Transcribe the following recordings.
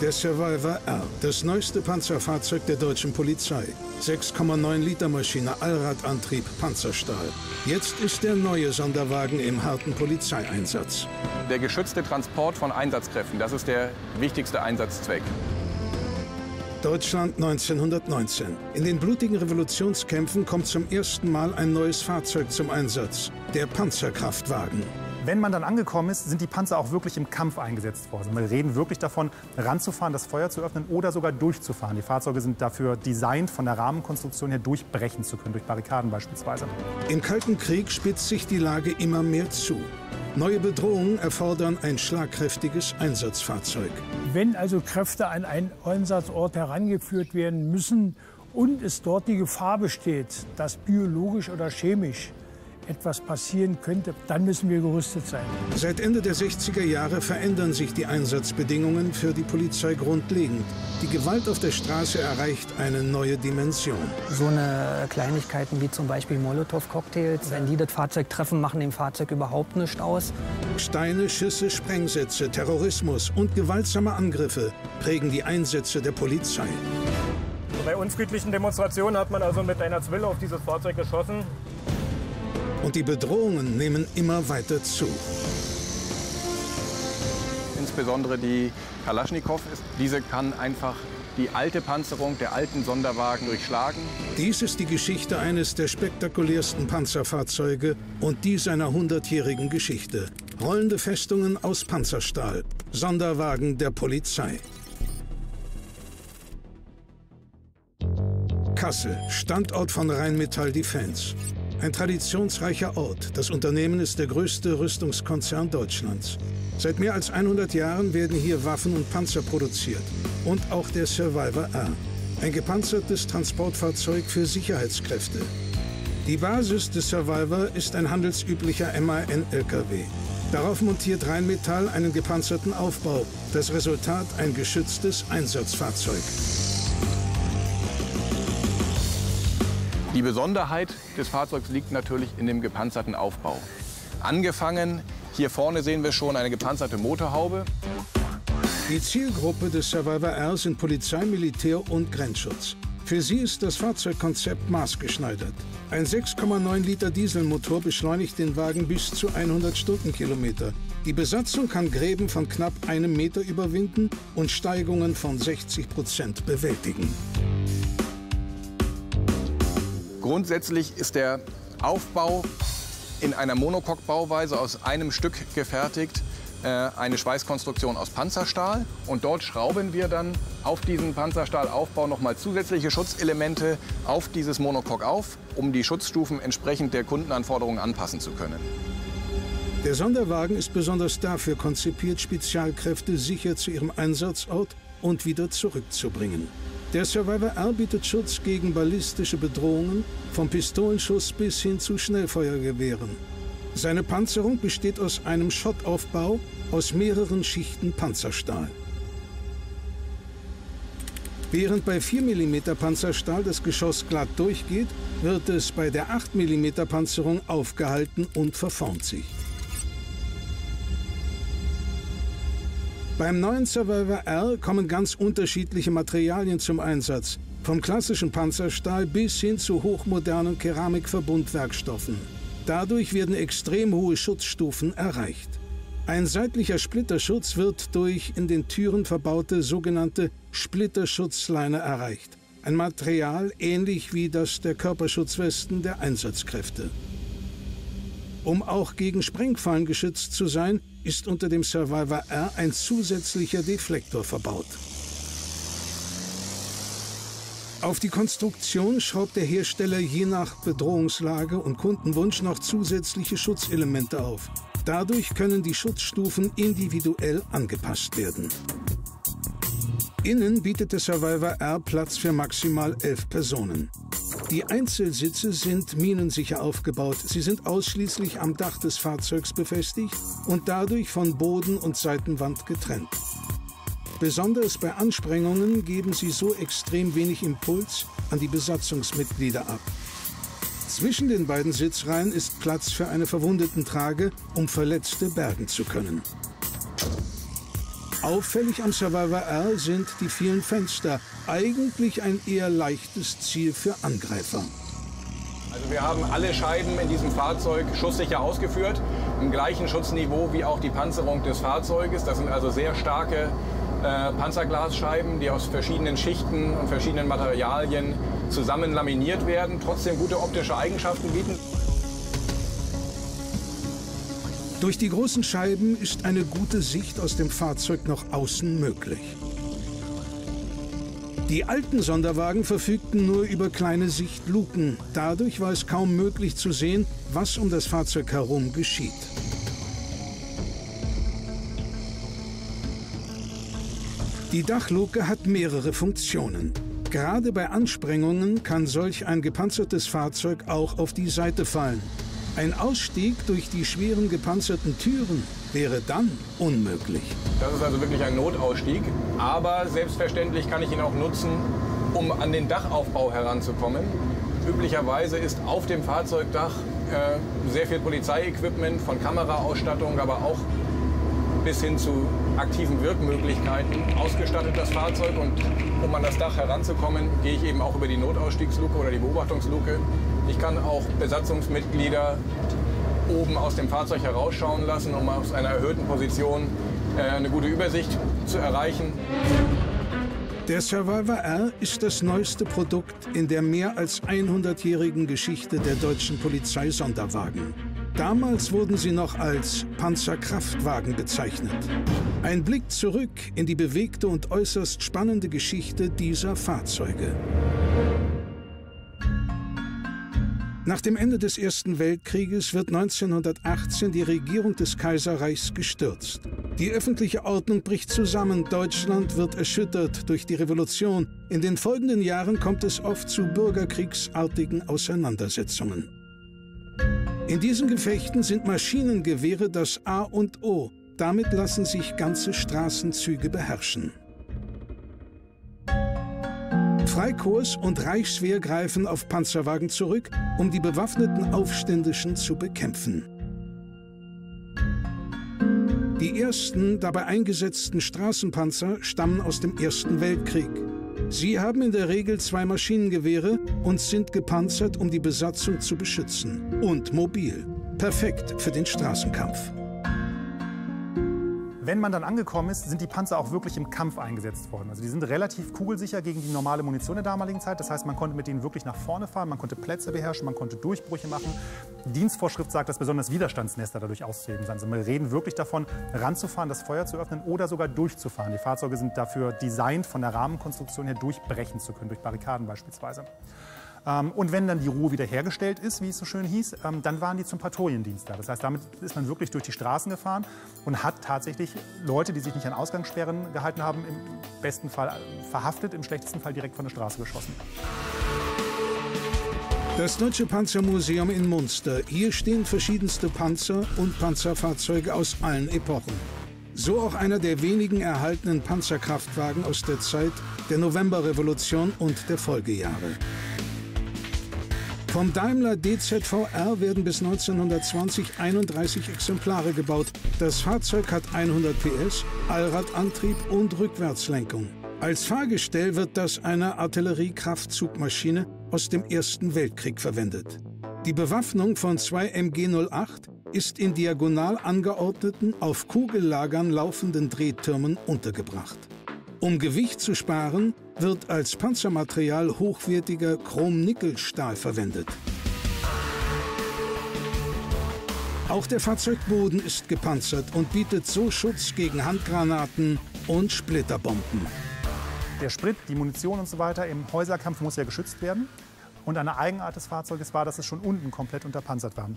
Der Survivor R, das neueste Panzerfahrzeug der deutschen Polizei. 6,9 Liter Maschine, Allradantrieb, Panzerstahl. Jetzt ist der neue Sonderwagen im harten Polizeieinsatz. Der geschützte Transport von Einsatzkräften, das ist der wichtigste Einsatzzweck. Deutschland 1919. In den blutigen Revolutionskämpfen kommt zum ersten Mal ein neues Fahrzeug zum Einsatz, der Panzerkraftwagen. Wenn man dann angekommen ist, sind die Panzer auch wirklich im Kampf eingesetzt worden. Wir reden wirklich davon, ranzufahren, das Feuer zu öffnen oder sogar durchzufahren. Die Fahrzeuge sind dafür designt, von der Rahmenkonstruktion her durchbrechen zu können, durch Barrikaden beispielsweise. Im Kalten Krieg spitzt sich die Lage immer mehr zu. Neue Bedrohungen erfordern ein schlagkräftiges Einsatzfahrzeug. Wenn also Kräfte an einen Einsatzort herangeführt werden müssen und es dort die Gefahr besteht, dass biologisch oder chemisch etwas passieren könnte, dann müssen wir gerüstet sein. Seit Ende der 60er Jahre verändern sich die Einsatzbedingungen für die Polizei grundlegend. Die Gewalt auf der Straße erreicht eine neue Dimension. So eine Kleinigkeiten wie zum Beispiel Molotow-Cocktails, wenn die das Fahrzeug treffen, machen dem Fahrzeug überhaupt nichts aus. Steine, Schüsse, Sprengsätze, Terrorismus und gewaltsame Angriffe prägen die Einsätze der Polizei. Bei unfriedlichen Demonstrationen hat man also mit einer Zwille auf dieses Fahrzeug geschossen. Und die Bedrohungen nehmen immer weiter zu. Insbesondere die Kalaschnikow, diese kann einfach die alte Panzerung der alten Sonderwagen durchschlagen. Dies ist die Geschichte eines der spektakulärsten Panzerfahrzeuge und die seiner 100-jährigen Geschichte. Rollende Festungen aus Panzerstahl, Sonderwagen der Polizei. Kassel, Standort von Rheinmetall Defense. Ein traditionsreicher Ort. Das Unternehmen ist der größte Rüstungskonzern Deutschlands. Seit mehr als 100 Jahren werden hier Waffen und Panzer produziert. Und auch der Survivor R. Ein gepanzertes Transportfahrzeug für Sicherheitskräfte. Die Basis des Survivor ist ein handelsüblicher MAN-LKW. Darauf montiert Rheinmetall einen gepanzerten Aufbau. Das Resultat ein geschütztes Einsatzfahrzeug. Die Besonderheit des Fahrzeugs liegt natürlich in dem gepanzerten Aufbau. Angefangen, hier vorne sehen wir schon eine gepanzerte Motorhaube. Die Zielgruppe des Survivor R sind Polizei, Militär und Grenzschutz. Für sie ist das Fahrzeugkonzept maßgeschneidert. Ein 6,9 Liter Dieselmotor beschleunigt den Wagen bis zu 100 Stundenkilometer. Die Besatzung kann Gräben von knapp einem Meter überwinden und Steigungen von 60% bewältigen. Grundsätzlich ist der Aufbau in einer Monocoque-Bauweise aus einem Stück gefertigt, eine Schweißkonstruktion aus Panzerstahl. Und dort schrauben wir dann auf diesen Panzerstahlaufbau nochmal zusätzliche Schutzelemente auf dieses Monocoque auf, um die Schutzstufen entsprechend der Kundenanforderungen anpassen zu können. Der Sonderwagen ist besonders dafür konzipiert, Spezialkräfte sicher zu ihrem Einsatzort und wieder zurückzubringen. Der Survivor R bietet Schutz gegen ballistische Bedrohungen, vom Pistolenschuss bis hin zu Schnellfeuergewehren. Seine Panzerung besteht aus einem Schottaufbau aus mehreren Schichten Panzerstahl. Während bei 4 mm Panzerstahl das Geschoss glatt durchgeht, wird es bei der 8 mm Panzerung aufgehalten und verformt sich. Beim neuen Survivor R kommen ganz unterschiedliche Materialien zum Einsatz, vom klassischen Panzerstahl bis hin zu hochmodernen Keramikverbundwerkstoffen. Dadurch werden extrem hohe Schutzstufen erreicht. Ein seitlicher Splitterschutz wird durch in den Türen verbaute sogenannte Splitterschutzliner erreicht. Ein Material ähnlich wie das der Körperschutzwesten der Einsatzkräfte. Um auch gegen Sprengfallen geschützt zu sein, ist unter dem Survivor R ein zusätzlicher Deflektor verbaut. Auf die Konstruktion schraubt der Hersteller je nach Bedrohungslage und Kundenwunsch noch zusätzliche Schutzelemente auf. Dadurch können die Schutzstufen individuell angepasst werden. Innen bietet der Survivor R Platz für maximal 11 Personen. Die Einzelsitze sind minensicher aufgebaut. Sie sind ausschließlich am Dach des Fahrzeugs befestigt und dadurch von Boden und Seitenwand getrennt. Besonders bei Ansprengungen geben sie so extrem wenig Impuls an die Besatzungsmitglieder ab. Zwischen den beiden Sitzreihen ist Platz für eine Verwundetentrage, um Verletzte bergen zu können. Auffällig am Survivor R sind die vielen Fenster. Eigentlich ein eher leichtes Ziel für Angreifer. Also wir haben alle Scheiben in diesem Fahrzeug schusssicher ausgeführt, im gleichen Schutzniveau wie auch die Panzerung des Fahrzeuges. Das sind also sehr starke Panzerglasscheiben, die aus verschiedenen Schichten und verschiedenen Materialien zusammen laminiert werden, trotzdem gute optische Eigenschaften bieten. Durch die großen Scheiben ist eine gute Sicht aus dem Fahrzeug nach außen möglich. Die alten Sonderwagen verfügten nur über kleine Sichtluken. Dadurch war es kaum möglich zu sehen, was um das Fahrzeug herum geschieht. Die Dachluke hat mehrere Funktionen. Gerade bei Ansprengungen kann solch ein gepanzertes Fahrzeug auch auf die Seite fallen. Ein Ausstieg durch die schweren gepanzerten Türen wäre dann unmöglich. Das ist also wirklich ein Notausstieg, aber selbstverständlich kann ich ihn auch nutzen, um an den Dachaufbau heranzukommen. Üblicherweise ist auf dem Fahrzeugdach sehr viel Polizeiequipment, von Kameraausstattung, aber auch bis hin zu aktiven Wirkmöglichkeiten ausgestattet, das Fahrzeug. Und um an das Dach heranzukommen, gehe ich eben auch über die Notausstiegsluke oder die Beobachtungsluke. Ich kann auch Besatzungsmitglieder oben aus dem Fahrzeug herausschauen lassen, um aus einer erhöhten Position eine gute Übersicht zu erreichen. Der Survivor R ist das neueste Produkt in der mehr als 100-jährigen Geschichte der deutschen Polizeisonderwagen. Damals wurden sie noch als Panzerkraftwagen bezeichnet. Ein Blick zurück in die bewegte und äußerst spannende Geschichte dieser Fahrzeuge. Nach dem Ende des Ersten Weltkrieges wird 1918 die Regierung des Kaiserreichs gestürzt. Die öffentliche Ordnung bricht zusammen, Deutschland wird erschüttert durch die Revolution. In den folgenden Jahren kommt es oft zu bürgerkriegsartigen Auseinandersetzungen. In diesen Gefechten sind Maschinengewehre das A und O. Damit lassen sich ganze Straßenzüge beherrschen. Freikorps und Reichswehr greifen auf Panzerwagen zurück, um die bewaffneten Aufständischen zu bekämpfen. Die ersten dabei eingesetzten Straßenpanzer stammen aus dem Ersten Weltkrieg. Sie haben in der Regel 2 Maschinengewehre und sind gepanzert, um die Besatzung zu beschützen. Und mobil. Perfekt für den Straßenkampf. Wenn man dann angekommen ist, sind die Panzer auch wirklich im Kampf eingesetzt worden. Also die sind relativ kugelsicher gegen die normale Munition der damaligen Zeit. Das heißt, man konnte mit denen wirklich nach vorne fahren, man konnte Plätze beherrschen, man konnte Durchbrüche machen. Die Dienstvorschrift sagt, dass besonders Widerstandsnester dadurch auszuheben sind. Also wir reden wirklich davon, ranzufahren, das Feuer zu öffnen oder sogar durchzufahren. Die Fahrzeuge sind dafür designt, von der Rahmenkonstruktion her durchbrechen zu können, durch Barrikaden beispielsweise. Und wenn dann die Ruhe wiederhergestellt ist, wie es so schön hieß, dann waren die zum Patrouillendienst da. Das heißt, damit ist man wirklich durch die Straßen gefahren und hat tatsächlich Leute, die sich nicht an Ausgangssperren gehalten haben, im besten Fall verhaftet, im schlechtesten Fall direkt von der Straße geschossen. Das Deutsche Panzermuseum in Munster. Hier stehen verschiedenste Panzer und Panzerfahrzeuge aus allen Epochen. So auch einer der wenigen erhaltenen Panzerkraftwagen aus der Zeit der Novemberrevolution und der Folgejahre. Vom Daimler DZVR werden bis 1920 31 Exemplare gebaut. Das Fahrzeug hat 100 PS, Allradantrieb und Rückwärtslenkung. Als Fahrgestell wird das einer Artilleriekraftzugmaschine aus dem Ersten Weltkrieg verwendet. Die Bewaffnung von 2 MG08 ist in diagonal angeordneten, auf Kugellagern laufenden Drehtürmen untergebracht. Um Gewicht zu sparen, wird als Panzermaterial hochwertiger Chrom-Nickel-Stahl verwendet. Auch der Fahrzeugboden ist gepanzert und bietet so Schutz gegen Handgranaten und Splitterbomben. Der Sprit, die Munition und so weiter im Häuserkampf muss ja geschützt werden. Und eine Eigenart des Fahrzeuges war, dass es schon unten komplett unterpanzert war.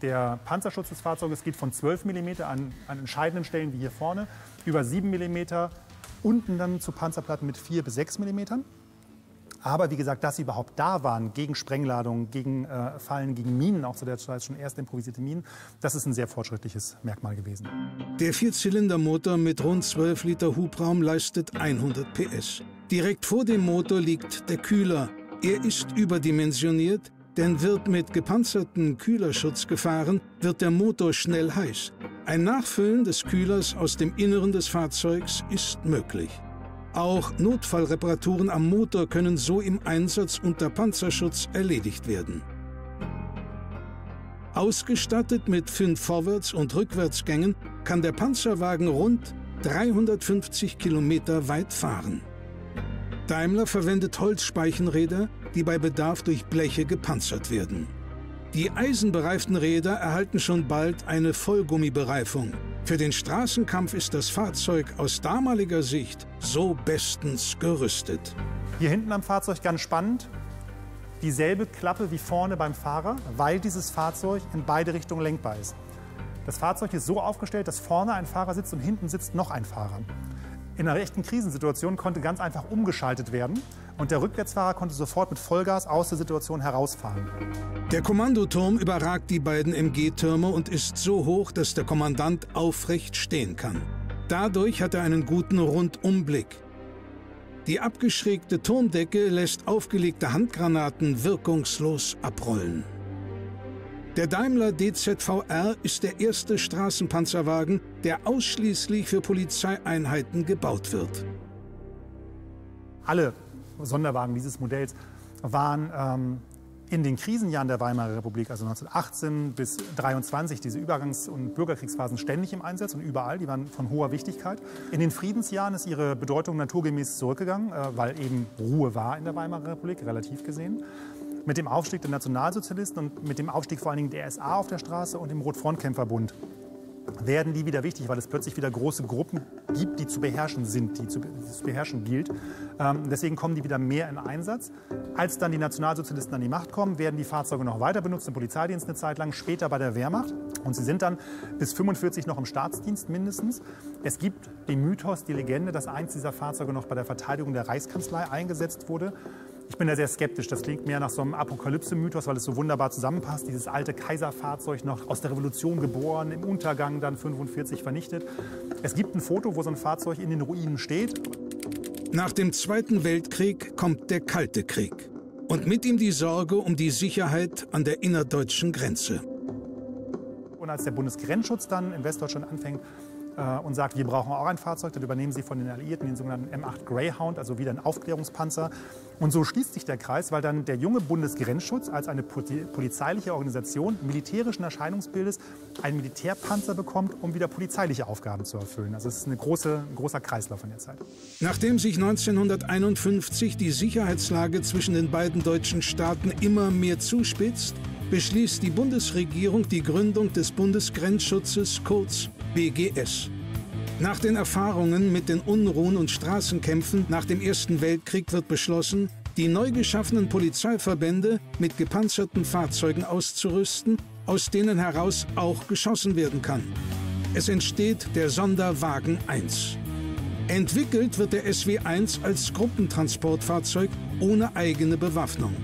Der Panzerschutz des Fahrzeuges geht von 12 mm an entscheidenden Stellen wie hier vorne über 7 mm. Unten dann zu Panzerplatten mit 4 bis 6 mm. Aber wie gesagt, dass sie überhaupt da waren, gegen Sprengladungen, gegen Fallen, gegen Minen, auch zu der Zeit schon erst improvisierte Minen, das ist ein sehr fortschrittliches Merkmal gewesen. Der Vierzylindermotor mit rund 12 Liter Hubraum leistet 100 PS. Direkt vor dem Motor liegt der Kühler. Er ist überdimensioniert, denn wird mit gepanzerten Kühlerschutz gefahren, wird der Motor schnell heiß. Ein Nachfüllen des Kühlers aus dem Inneren des Fahrzeugs ist möglich. Auch Notfallreparaturen am Motor können so im Einsatz unter Panzerschutz erledigt werden. Ausgestattet mit 5 Vorwärts- und Rückwärtsgängen kann der Panzerwagen rund 350 Kilometer weit fahren. Daimler verwendet Holzspeichenräder, die bei Bedarf durch Bleche gepanzert werden. Die eisenbereiften Räder erhalten schon bald eine Vollgummibereifung. Für den Straßenkampf ist das Fahrzeug aus damaliger Sicht so bestens gerüstet. Hier hinten am Fahrzeug ganz spannend. Dieselbe Klappe wie vorne beim Fahrer, weil dieses Fahrzeug in beide Richtungen lenkbar ist. Das Fahrzeug ist so aufgestellt, dass vorne ein Fahrer sitzt und hinten sitzt noch ein Fahrer. In einer echten Krisensituation konnte ganz einfach umgeschaltet werden und der Rückwärtsfahrer konnte sofort mit Vollgas aus der Situation herausfahren. Der Kommandoturm überragt die beiden MG-Türme und ist so hoch, dass der Kommandant aufrecht stehen kann. Dadurch hat er einen guten Rundumblick. Die abgeschrägte Turmdecke lässt aufgelegte Handgranaten wirkungslos abrollen. Der Daimler DZVR ist der erste Straßenpanzerwagen, der ausschließlich für Polizeieinheiten gebaut wird. Alle Sonderwagen dieses Modells waren in den Krisenjahren der Weimarer Republik, also 1918 bis 1923, diese Übergangs- und Bürgerkriegsphasen, ständig im Einsatz und überall. Die waren von hoher Wichtigkeit. In den Friedensjahren ist ihre Bedeutung naturgemäß zurückgegangen, weil eben Ruhe war in der Weimarer Republik, relativ gesehen. Mit dem Aufstieg der Nationalsozialisten und mit dem Aufstieg vor allen Dingen der SA auf der Straße und dem Rotfrontkämpferbund werden die wieder wichtig, weil es plötzlich wieder große Gruppen gibt, die zu beherrschen sind, die zu beherrschen gilt. Deswegen kommen die wieder mehr in Einsatz. Als dann die Nationalsozialisten an die Macht kommen, werden die Fahrzeuge noch weiter benutzt, im Polizeidienst eine Zeit lang, später bei der Wehrmacht. Und sie sind dann bis 1945 noch im Staatsdienst mindestens. Es gibt den Mythos, die Legende, dass eins dieser Fahrzeuge noch bei der Verteidigung der Reichskanzlei eingesetzt wurde. Ich bin da sehr skeptisch. Das klingt mehr nach so einem Apokalypse-Mythos, weil es so wunderbar zusammenpasst. Dieses alte Kaiserfahrzeug, noch aus der Revolution geboren, im Untergang dann 1945 vernichtet. Es gibt ein Foto, wo so ein Fahrzeug in den Ruinen steht. Nach dem Zweiten Weltkrieg kommt der Kalte Krieg. Und mit ihm die Sorge um die Sicherheit an der innerdeutschen Grenze. Und als der Bundesgrenzschutz dann in Westdeutschland anfängt, und sagt, wir brauchen auch ein Fahrzeug, dann übernehmen sie von den Alliierten den sogenannten M8 Greyhound, also wieder ein Aufklärungspanzer. Und so schließt sich der Kreis, weil dann der junge Bundesgrenzschutz als eine polizeiliche Organisation militärischen Erscheinungsbildes einen Militärpanzer bekommt, um wieder polizeiliche Aufgaben zu erfüllen. Also es ist ein großer Kreislauf in der Zeit. Nachdem sich 1951 die Sicherheitslage zwischen den beiden deutschen Staaten immer mehr zuspitzt, beschließt die Bundesregierung die Gründung des Bundesgrenzschutzes, kurz BGS. Nach den Erfahrungen mit den Unruhen und Straßenkämpfen nach dem Ersten Weltkrieg wird beschlossen, die neu geschaffenen Polizeiverbände mit gepanzerten Fahrzeugen auszurüsten, aus denen heraus auch geschossen werden kann. Es entsteht der Sonderwagen 1. Entwickelt wird der SW1 als Gruppentransportfahrzeug ohne eigene Bewaffnung.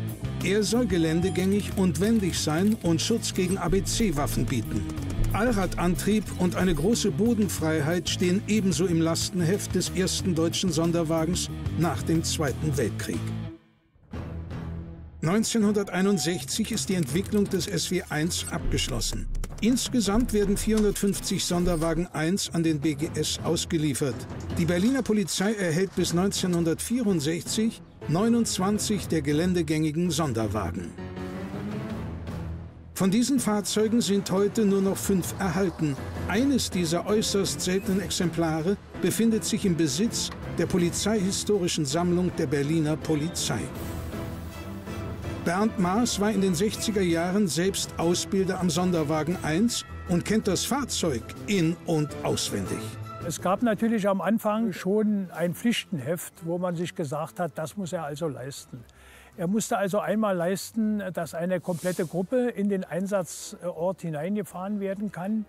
Er soll geländegängig und wendig sein und Schutz gegen ABC-Waffen bieten. Allradantrieb und eine große Bodenfreiheit stehen ebenso im Lastenheft des ersten deutschen Sonderwagens nach dem Zweiten Weltkrieg. 1961 ist die Entwicklung des SW1 abgeschlossen. Insgesamt werden 450 Sonderwagen 1 an den BGS ausgeliefert. Die Berliner Polizei erhält bis 1964 29 der geländegängigen Sonderwagen. Von diesen Fahrzeugen sind heute nur noch 5 erhalten. Eines dieser äußerst seltenen Exemplare befindet sich im Besitz der Polizeihistorischen Sammlung der Berliner Polizei. Bernd Maas war in den 60er Jahren selbst Ausbilder am Sonderwagen 1 und kennt das Fahrzeug in- und auswendig. Es gab natürlich am Anfang schon ein Pflichtenheft, wo man sich gesagt hat, das muss er also leisten. Er musste also einmal leisten, dass eine komplette Gruppe in den Einsatzort hineingefahren werden kann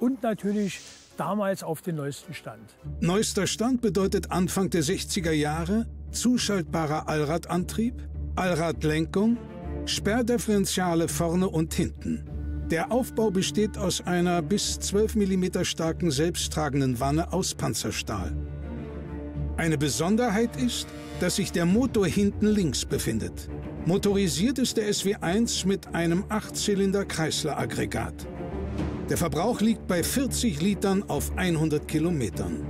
und natürlich damals auf den neuesten Stand. Neuester Stand bedeutet Anfang der 60er Jahre zuschaltbarer Allradantrieb, Allradlenkung, Sperrdifferentiale vorne und hinten. Der Aufbau besteht aus einer bis 12 mm starken selbsttragenden Wanne aus Panzerstahl. Eine Besonderheit ist, dass sich der Motor hinten links befindet. Motorisiert ist der SW1 mit einem 8-Zylinder-Chrysler-Aggregat. Der Verbrauch liegt bei 40 Litern auf 100 Kilometern.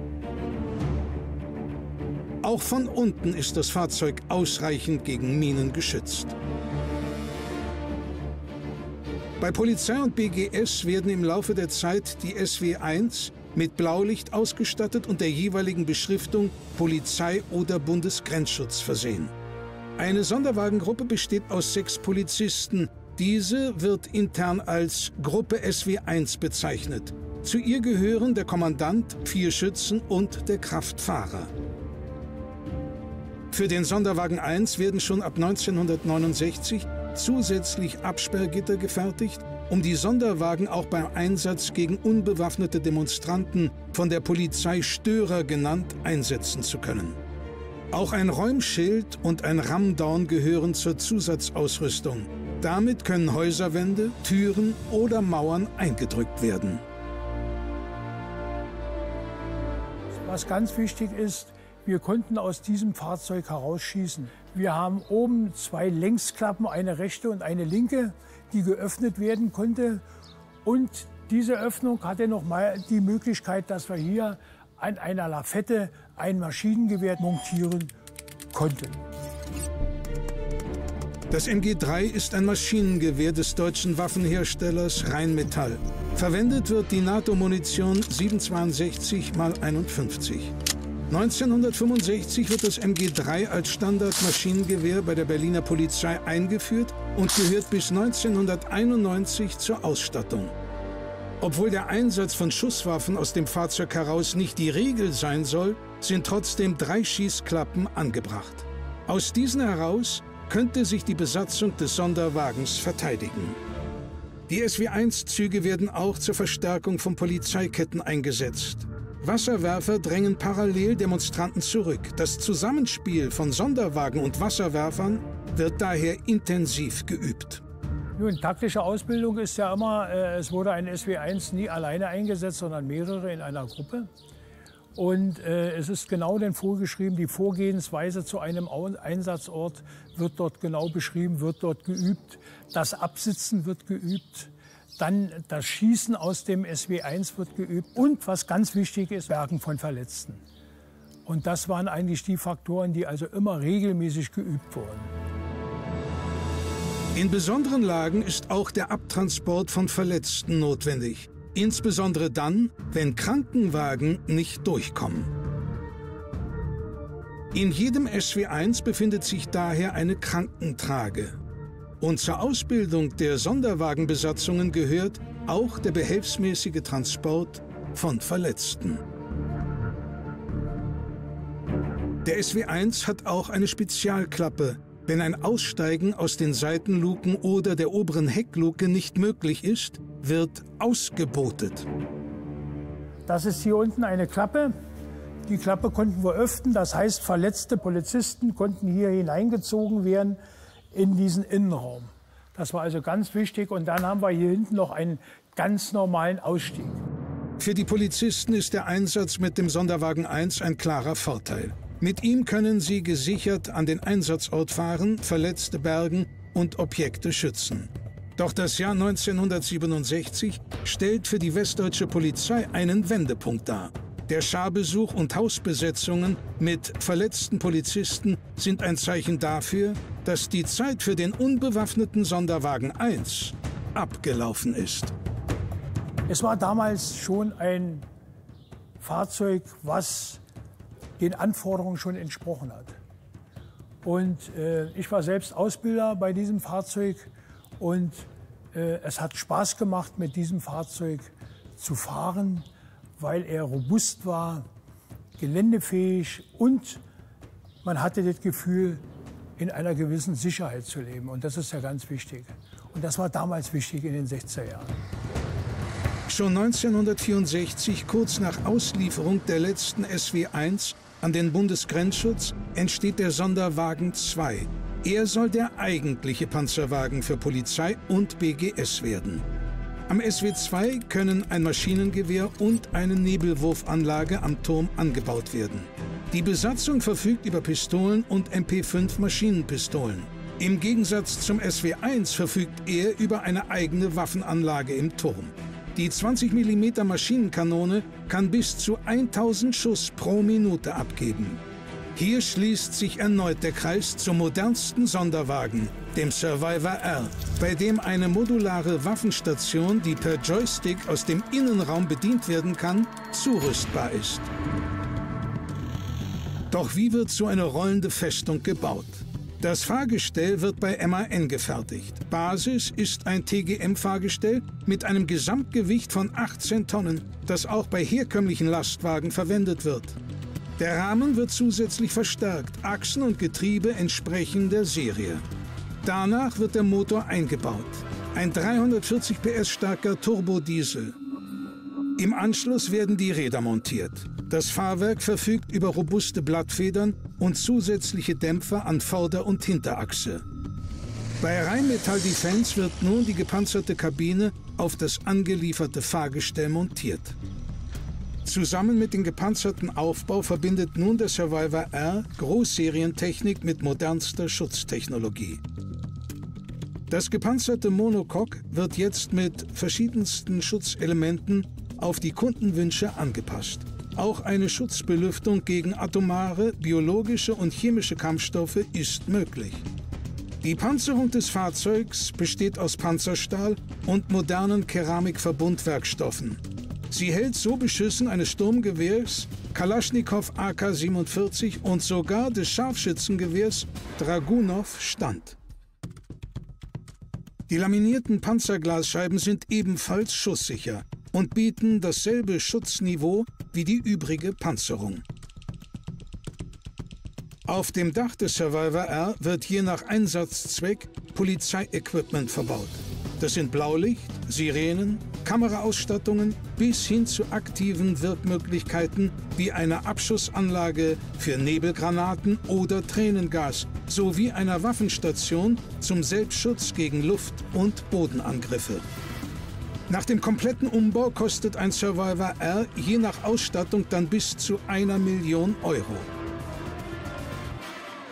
Auch von unten ist das Fahrzeug ausreichend gegen Minen geschützt. Bei Polizei und BGS werden im Laufe der Zeit die SW1 mit Blaulicht ausgestattet und der jeweiligen Beschriftung Polizei oder Bundesgrenzschutz versehen. Eine Sonderwagengruppe besteht aus 6 Polizisten. Diese wird intern als Gruppe SW1 bezeichnet. Zu ihr gehören der Kommandant, 4 Schützen und der Kraftfahrer. Für den Sonderwagen 1 werden schon ab 1969 zusätzlich Absperrgitter gefertigt, um die Sonderwagen auch beim Einsatz gegen unbewaffnete Demonstranten, von der Polizei Störer genannt, einsetzen zu können. Auch ein Räumschild und ein Ramdown gehören zur Zusatzausrüstung. Damit können Häuserwände, Türen oder Mauern eingedrückt werden. Was ganz wichtig ist, wir konnten aus diesem Fahrzeug herausschießen. Wir haben oben 2 Längsklappen, eine rechte und eine linke, die geöffnet werden konnte. Und diese Öffnung hatte nochmal die Möglichkeit, dass wir hier an einer Lafette ein Maschinengewehr montieren konnten. Das MG3 ist ein Maschinengewehr des deutschen Waffenherstellers Rheinmetall. Verwendet wird die NATO-Munition 762 × 51. 1965 wird das MG3 als Standardmaschinengewehr bei der Berliner Polizei eingeführt und gehört bis 1991 zur Ausstattung. Obwohl der Einsatz von Schusswaffen aus dem Fahrzeug heraus nicht die Regel sein soll, sind trotzdem 3 Schießklappen angebracht. Aus diesen heraus könnte sich die Besatzung des Sonderwagens verteidigen. Die SW1-Züge werden auch zur Verstärkung von Polizeiketten eingesetzt. Wasserwerfer drängen parallel Demonstranten zurück. Das Zusammenspiel von Sonderwagen und Wasserwerfern wird daher intensiv geübt. Nun, taktische Ausbildung ist ja immer, es wurde ein SW1 nie alleine eingesetzt, sondern mehrere in einer Gruppe. Und es ist genau dann vorgeschrieben, die Vorgehensweise zu einem Einsatzort wird dort genau beschrieben, wird dort geübt. Das Absitzen wird geübt. Dann das Schießen aus dem SW1 wird geübt und, was ganz wichtig ist, Bergen von Verletzten. Und das waren eigentlich die Faktoren, die also immer regelmäßig geübt wurden. In besonderen Lagen ist auch der Abtransport von Verletzten notwendig. Insbesondere dann, wenn Krankenwagen nicht durchkommen. In jedem SW1 befindet sich daher eine Krankentrage. Und zur Ausbildung der Sonderwagenbesatzungen gehört auch der behelfsmäßige Transport von Verletzten. Der SW1 hat auch eine Spezialklappe. Wenn ein Aussteigen aus den Seitenluken oder der oberen Heckluke nicht möglich ist, wird ausgebotet. Das ist hier unten eine Klappe. Die Klappe konnten wir öffnen, das heißt, verletzte Polizisten konnten hier hineingezogen werden in diesen Innenraum. Das war also ganz wichtig. Und dann haben wir hier hinten noch einen ganz normalen Ausstieg. Für die Polizisten ist der Einsatz mit dem Sonderwagen 1 ein klarer Vorteil. Mit ihm können sie gesichert an den Einsatzort fahren, Verletzte bergen und Objekte schützen. Doch das Jahr 1967 stellt für die westdeutsche Polizei einen Wendepunkt dar. Der Scharbesuch und Hausbesetzungen mit verletzten Polizisten sind ein Zeichen dafür, dass die Zeit für den unbewaffneten Sonderwagen 1 abgelaufen ist. Es war damals schon ein Fahrzeug, was den Anforderungen schon entsprochen hat. Und ich war selbst Ausbilder bei diesem Fahrzeug und es hat Spaß gemacht, mit diesem Fahrzeug zu fahren, weil er robust war, geländefähig und man hatte das Gefühl, in einer gewissen Sicherheit zu leben. Und das ist ja ganz wichtig. Und das war damals wichtig in den 60er Jahren. Schon 1964, kurz nach Auslieferung der letzten SW1 an den Bundesgrenzschutz, entsteht der Sonderwagen 2. Er soll der eigentliche Panzerwagen für Polizei und BGS werden. Am SW2 können ein Maschinengewehr und eine Nebelwurfanlage am Turm angebaut werden. Die Besatzung verfügt über Pistolen und MP5 Maschinenpistolen. Im Gegensatz zum SW1 verfügt er über eine eigene Waffenanlage im Turm. Die 20 mm Maschinenkanone kann bis zu 1000 Schuss pro Minute abgeben. Hier schließt sich erneut der Kreis zum modernsten Sonderwagen, dem Survivor R, bei dem eine modulare Waffenstation, die per Joystick aus dem Innenraum bedient werden kann, zurüstbar ist. Doch wie wird so eine rollende Festung gebaut? Das Fahrgestell wird bei MAN gefertigt. Basis ist ein TGM-Fahrgestell mit einem Gesamtgewicht von 18 Tonnen, das auch bei herkömmlichen Lastwagen verwendet wird. Der Rahmen wird zusätzlich verstärkt, Achsen und Getriebe entsprechen der Serie. Danach wird der Motor eingebaut. Ein 340 PS starker Turbodiesel. Im Anschluss werden die Räder montiert. Das Fahrwerk verfügt über robuste Blattfedern und zusätzliche Dämpfer an Vorder- und Hinterachse. Bei Rheinmetall Defense wird nun die gepanzerte Kabine auf das angelieferte Fahrgestell montiert. Zusammen mit dem gepanzerten Aufbau verbindet nun der Survivor R Großserientechnik mit modernster Schutztechnologie. Das gepanzerte Monocoque wird jetzt mit verschiedensten Schutzelementen auf die Kundenwünsche angepasst. Auch eine Schutzbelüftung gegen atomare, biologische und chemische Kampfstoffe ist möglich. Die Panzerung des Fahrzeugs besteht aus Panzerstahl und modernen Keramikverbundwerkstoffen. Sie hält so Beschüssen eines Sturmgewehrs, Kalaschnikow AK-47 und sogar des Scharfschützengewehrs Dragunov stand. Die laminierten Panzerglasscheiben sind ebenfalls schusssicher und bieten dasselbe Schutzniveau wie die übrige Panzerung. Auf dem Dach des Survivor R wird je nach Einsatzzweck Polizeiequipment verbaut. Das sind Blaulicht, Sirenen, Kameraausstattungen bis hin zu aktiven Wirkmöglichkeiten wie einer Abschussanlage für Nebelgranaten oder Tränengas sowie einer Waffenstation zum Selbstschutz gegen Luft- und Bodenangriffe. Nach dem kompletten Umbau kostet ein Survivor R je nach Ausstattung dann bis zu 1 Million Euro.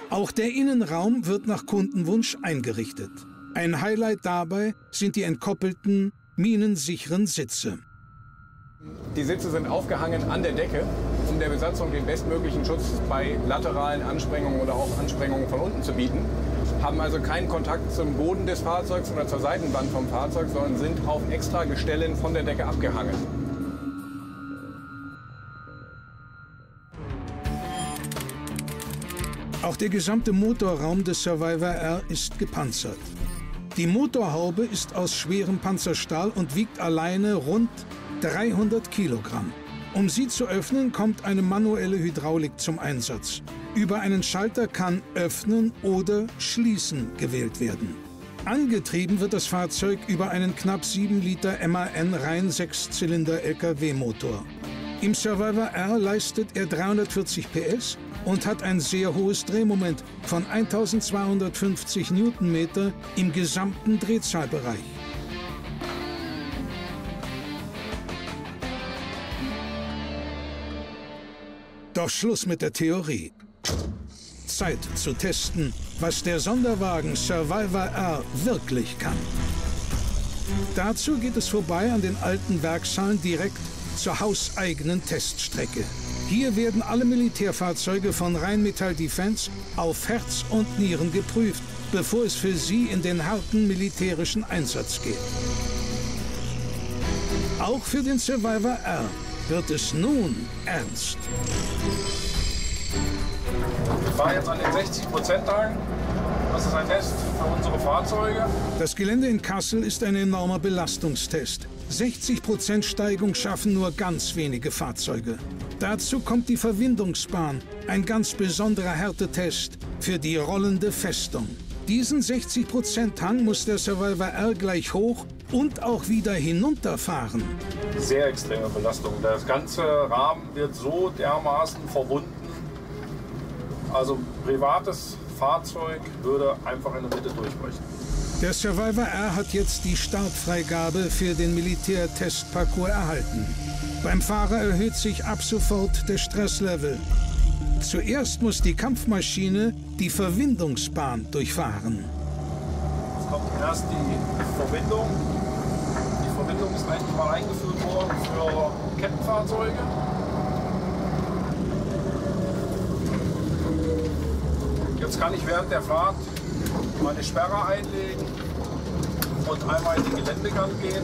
Auch der Innenraum wird nach Kundenwunsch eingerichtet. Ein Highlight dabei sind die entkoppelten, minensicheren Sitze. Die Sitze sind aufgehangen an der Decke, um der Besatzung den bestmöglichen Schutz bei lateralen Ansprengungen oder auch Ansprengungen von unten zu bieten. Haben also keinen Kontakt zum Boden des Fahrzeugs oder zur Seitenwand vom Fahrzeug, sondern sind auf extra Gestellen von der Decke abgehangen. Auch der gesamte Motorraum des Survivor R ist gepanzert. Die Motorhaube ist aus schwerem Panzerstahl und wiegt alleine rund 300 Kilogramm. Um sie zu öffnen, kommt eine manuelle Hydraulik zum Einsatz. Über einen Schalter kann Öffnen oder Schließen gewählt werden. Angetrieben wird das Fahrzeug über einen knapp 7 Liter MAN rein 6-Zylinder LKW-Motor. Im Survivor R leistet er 340 PS und hat ein sehr hohes Drehmoment von 1250 Newtonmeter im gesamten Drehzahlbereich. Doch Schluss mit der Theorie. Zeit zu testen, was der Sonderwagen Survivor R wirklich kann. Dazu geht es vorbei an den alten Werkshallen direkt zur hauseigenen Teststrecke. Hier werden alle Militärfahrzeuge von Rheinmetall Defense auf Herz und Nieren geprüft, bevor es für sie in den harten militärischen Einsatz geht. Auch für den Survivor R wird es nun ernst. Ich war jetzt an den 60%-Tagen. Das ist ein Test für unsere Fahrzeuge. Das Gelände in Kassel ist ein enormer Belastungstest. 60% Steigung schaffen nur ganz wenige Fahrzeuge. Dazu kommt die Verwindungsbahn, ein ganz besonderer Härtetest für die rollende Festung. Diesen 60%-Hang muss der Survivor R gleich hoch und auch wieder hinunterfahren. Sehr extreme Belastung. Das ganze Rahmen wird so dermaßen verwunden. Also privates Fahrzeug würde einfach in der Mitte durchbrechen. Der Survivor R hat jetzt die Startfreigabe für den Militärtestparcours erhalten. Beim Fahrer erhöht sich ab sofort der Stresslevel. Zuerst muss die Kampfmaschine die Verwindungsbahn durchfahren. Jetzt kommt erst die Verwindung. Die Verwendung ist eigentlich mal eingeführt worden für Kettenfahrzeuge. Jetzt kann ich während der Fahrt meine Sperre einlegen und einmal in den Geländekant gehen.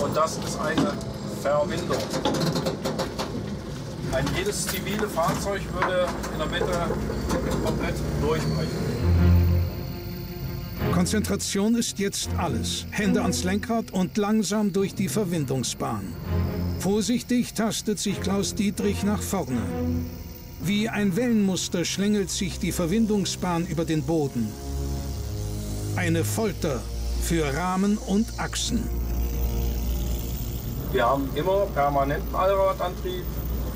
Und das ist eine Verwindung. Ein jedes zivile Fahrzeug würde in der Mitte komplett durchbrechen. Konzentration ist jetzt alles. Hände ans Lenkrad und langsam durch die Verwindungsbahn. Vorsichtig tastet sich Klaus Dietrich nach vorne. Wie ein Wellenmuster schlängelt sich die Verwindungsbahn über den Boden. Eine Folter für Rahmen und Achsen. Wir haben immer permanenten Allradantrieb.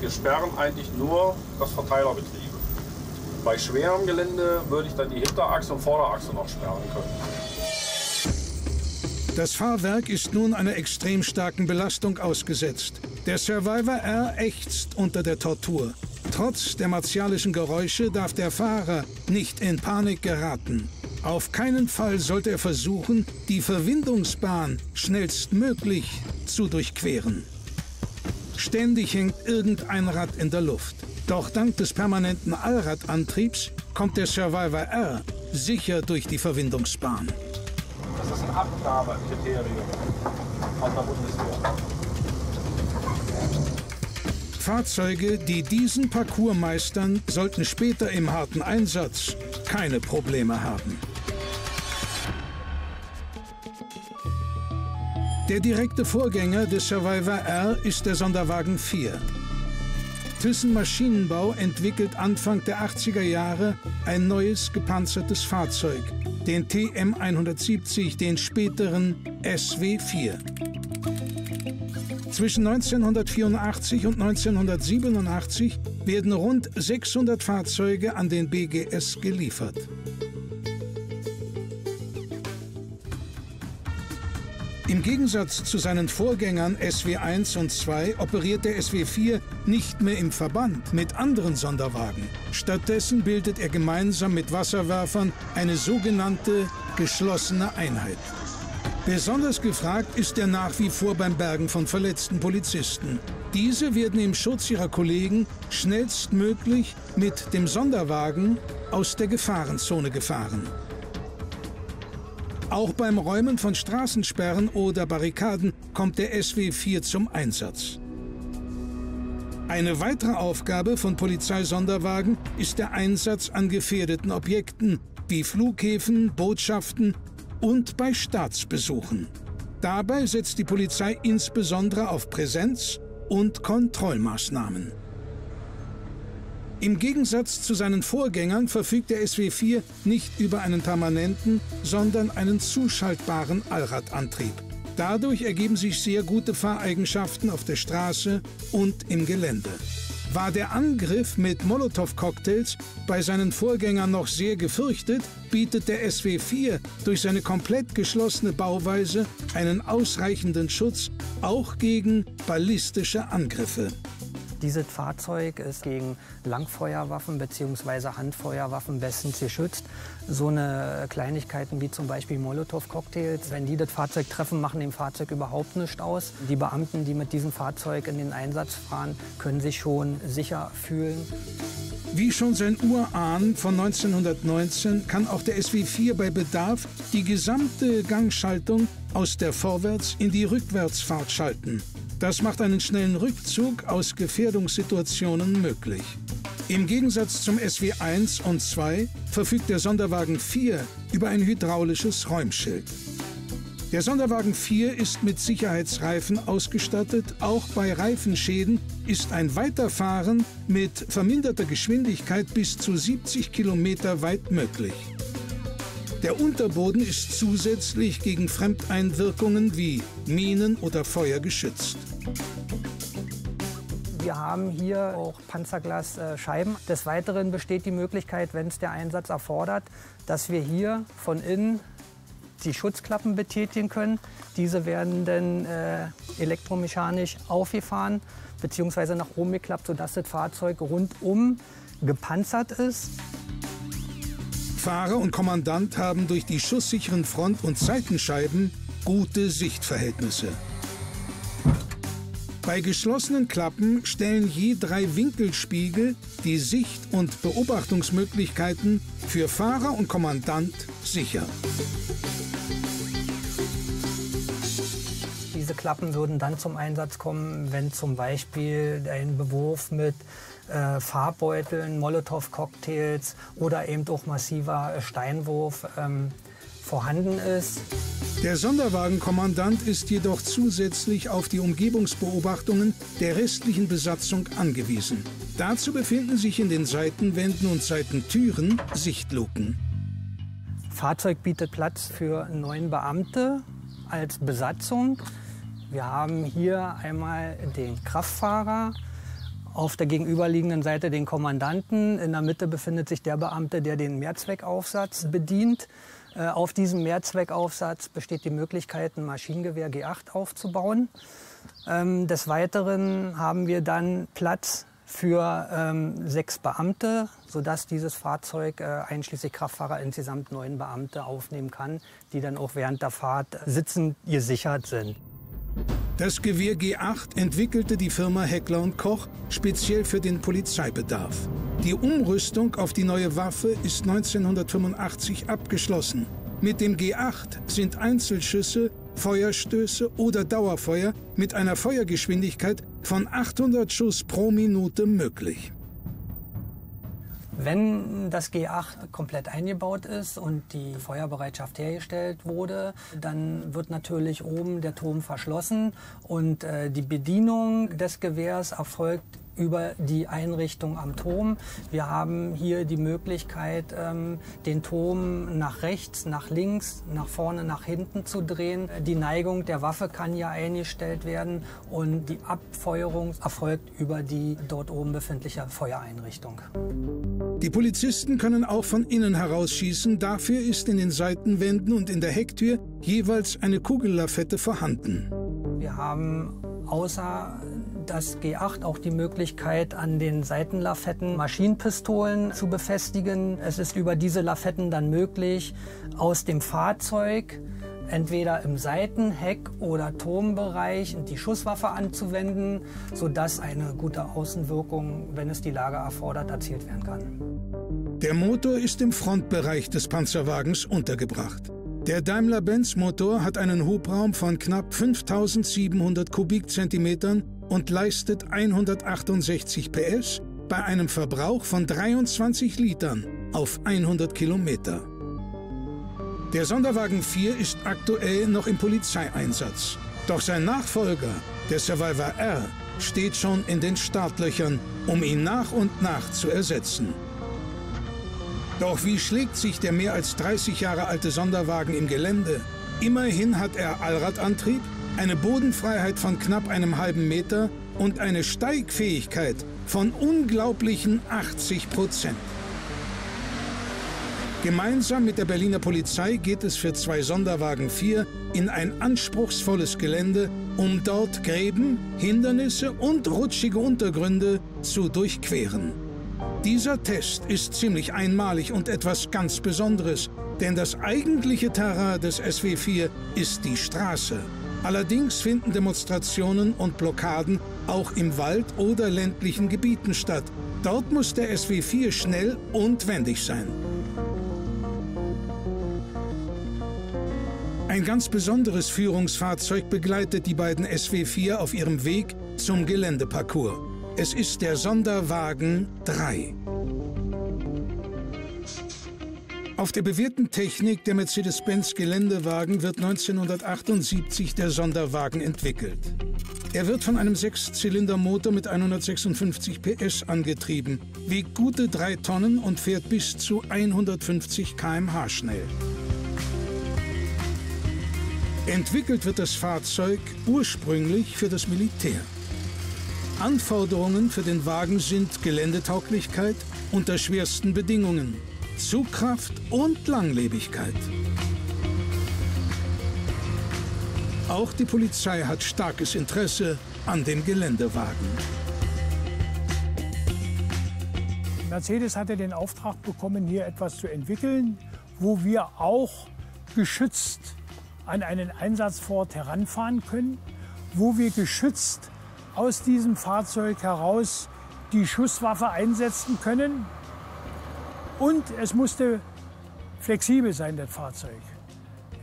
Wir sperren eigentlich nur das Verteilergetriebe. Bei schwerem Gelände würde ich dann die Hinterachse und Vorderachse noch sperren können. Das Fahrwerk ist nun einer extrem starken Belastung ausgesetzt. Der Survivor R ächzt unter der Tortur. Trotz der martialischen Geräusche darf der Fahrer nicht in Panik geraten. Auf keinen Fall sollte er versuchen, die Verwindungsbahn schnellstmöglich zu durchqueren. Ständig hängt irgendein Rad in der Luft. Doch dank des permanenten Allradantriebs kommt der Survivor R sicher durch die Verwindungsbahn. Das ist ein Abgabekriterium von der Bundeswehr. Fahrzeuge, die diesen Parcours meistern, sollten später im harten Einsatz keine Probleme haben. Der direkte Vorgänger des Survivor R ist der Sonderwagen 4. Thyssen Maschinenbau entwickelt Anfang der 80er Jahre ein neues gepanzertes Fahrzeug, den TM 170, den späteren SW4. Zwischen 1984 und 1987 werden rund 600 Fahrzeuge an den BGS geliefert. Im Gegensatz zu seinen Vorgängern SW1 und 2 operiert der SW4 nicht mehr im Verband mit anderen Sonderwagen. Stattdessen bildet er gemeinsam mit Wasserwerfern eine sogenannte geschlossene Einheit. Besonders gefragt ist er nach wie vor beim Bergen von verletzten Polizisten. Diese werden im Schutz ihrer Kollegen schnellstmöglich mit dem Sonderwagen aus der Gefahrenzone gefahren. Auch beim Räumen von Straßensperren oder Barrikaden kommt der SW4 zum Einsatz. Eine weitere Aufgabe von Polizeisonderwagen ist der Einsatz an gefährdeten Objekten wie Flughäfen, Botschaften und bei Staatsbesuchen. Dabei setzt die Polizei insbesondere auf Präsenz und Kontrollmaßnahmen. Im Gegensatz zu seinen Vorgängern verfügt der SW4 nicht über einen permanenten, sondern einen zuschaltbaren Allradantrieb. Dadurch ergeben sich sehr gute Fahreigenschaften auf der Straße und im Gelände. War der Angriff mit Molotow-Cocktails bei seinen Vorgängern noch sehr gefürchtet, bietet der SW4 durch seine komplett geschlossene Bauweise einen ausreichenden Schutz auch gegen ballistische Angriffe. Dieses Fahrzeug ist gegen Langfeuerwaffen bzw. Handfeuerwaffen bestens geschützt. So eine Kleinigkeiten wie zum Beispiel Molotow-Cocktails, wenn die das Fahrzeug treffen, machen dem Fahrzeug überhaupt nichts aus. Die Beamten, die mit diesem Fahrzeug in den Einsatz fahren, können sich schon sicher fühlen. Wie schon sein Urahn von 1919 kann auch der SW4 bei Bedarf die gesamte Gangschaltung aus der Vorwärts- in die Rückwärtsfahrt schalten. Das macht einen schnellen Rückzug aus Gefährdungssituationen möglich. Im Gegensatz zum SW 1 und 2 verfügt der Sonderwagen 4 über ein hydraulisches Räumschild. Der Sonderwagen 4 ist mit Sicherheitsreifen ausgestattet. Auch bei Reifenschäden ist ein Weiterfahren mit verminderter Geschwindigkeit bis zu 70 Kilometer weit möglich. Der Unterboden ist zusätzlich gegen Fremdeinwirkungen wie Minen oder Feuer geschützt. Wir haben hier auch Panzerglasscheiben. Des Weiteren besteht die Möglichkeit, wenn es der Einsatz erfordert, dass wir hier von innen die Schutzklappen betätigen können. Diese werden dann elektromechanisch aufgefahren bzw. nach oben geklappt, sodass das Fahrzeug rundum gepanzert ist. Fahrer und Kommandant haben durch die schusssicheren Front- und Seitenscheiben gute Sichtverhältnisse. Bei geschlossenen Klappen stellen je 3 Winkelspiegel die Sicht- und Beobachtungsmöglichkeiten für Fahrer und Kommandant sicher. Diese Klappen würden dann zum Einsatz kommen, wenn zum Beispiel ein Bewurf mit Farbbeuteln, Molotow-Cocktails oder eben auch massiver Steinwurf vorhanden ist. Der Sonderwagenkommandant ist jedoch zusätzlich auf die Umgebungsbeobachtungen der restlichen Besatzung angewiesen. Dazu befinden sich in den Seitenwänden und Seitentüren Sichtluken. Das Fahrzeug bietet Platz für 9 Beamte als Besatzung. Wir haben hier einmal den Kraftfahrer, auf der gegenüberliegenden Seite den Kommandanten. In der Mitte befindet sich der Beamte, der den Mehrzweckaufsatz bedient. Auf diesem Mehrzweckaufsatz besteht die Möglichkeit, ein Maschinengewehr G8 aufzubauen. Des Weiteren haben wir dann Platz für 6 Beamte, sodass dieses Fahrzeug einschließlich Kraftfahrer insgesamt 9 Beamte aufnehmen kann, die dann auch während der Fahrt sitzend gesichert sind. Das Gewehr G8 entwickelte die Firma Heckler & Koch speziell für den Polizeibedarf. Die Umrüstung auf die neue Waffe ist 1985 abgeschlossen. Mit dem G8 sind Einzelschüsse, Feuerstöße oder Dauerfeuer mit einer Feuergeschwindigkeit von 800 Schuss pro Minute möglich. Wenn das G8 komplett eingebaut ist und die Feuerbereitschaft hergestellt wurde, dann wird natürlich oben der Turm verschlossen und die Bedienung des Gewehrs erfolgt über die Einrichtung am Turm. Wir haben hier die Möglichkeit, den Turm nach rechts, nach links, nach vorne, nach hinten zu drehen. Die Neigung der Waffe kann hier eingestellt werden und die Abfeuerung erfolgt über die dort oben befindliche Feuereinrichtung. Die Polizisten können auch von innen heraus schießen. Dafür ist in den Seitenwänden und in der Hecktür jeweils eine Kugellafette vorhanden. Wir haben außer das G8 auch die Möglichkeit, an den Seitenlafetten Maschinenpistolen zu befestigen. Es ist über diese Lafetten dann möglich, aus dem Fahrzeug entweder im Seiten-, Heck- oder Turmbereich die Schusswaffe anzuwenden, sodass eine gute Außenwirkung, wenn es die Lage erfordert, erzielt werden kann. Der Motor ist im Frontbereich des Panzerwagens untergebracht. Der Daimler-Benz-Motor hat einen Hubraum von knapp 5.700 Kubikzentimetern und leistet 168 PS bei einem Verbrauch von 23 Litern auf 100 Kilometer. Der Sonderwagen 4 ist aktuell noch im Polizeieinsatz. Doch sein Nachfolger, der Survivor R, steht schon in den Startlöchern, um ihn nach und nach zu ersetzen. Doch wie schlägt sich der mehr als 30 Jahre alte Sonderwagen im Gelände? Immerhin hat er Allradantrieb, eine Bodenfreiheit von knapp einem halben Meter und eine Steigfähigkeit von unglaublichen 80%. Gemeinsam mit der Berliner Polizei geht es für 2 Sonderwagen 4 in ein anspruchsvolles Gelände, um dort Gräben, Hindernisse und rutschige Untergründe zu durchqueren. Dieser Test ist ziemlich einmalig und etwas ganz Besonderes, denn das eigentliche Terrain des SW4 ist die Straße. Allerdings finden Demonstrationen und Blockaden auch im Wald oder ländlichen Gebieten statt. Dort muss der SW4 schnell und wendig sein. Ein ganz besonderes Führungsfahrzeug begleitet die beiden SW4 auf ihrem Weg zum Geländeparcours. Es ist der Sonderwagen 3. Auf der bewährten Technik der Mercedes-Benz-Geländewagen wird 1978 der Sonderwagen entwickelt. Er wird von einem 6-Zylinder-Motor mit 156 PS angetrieben, wiegt gute 3 Tonnen und fährt bis zu 150 km/h schnell. Entwickelt wird das Fahrzeug ursprünglich für das Militär. Anforderungen für den Wagen sind Geländetauglichkeit unter schwersten Bedingungen, Zugkraft und Langlebigkeit. Auch die Polizei hat starkes Interesse an dem Geländewagen. Mercedes hatte den Auftrag bekommen, hier etwas zu entwickeln, wo wir auch geschützt an einen Einsatzort heranfahren können, wo wir geschützt aus diesem Fahrzeug heraus die Schusswaffe einsetzen können. Und es musste flexibel sein, das Fahrzeug.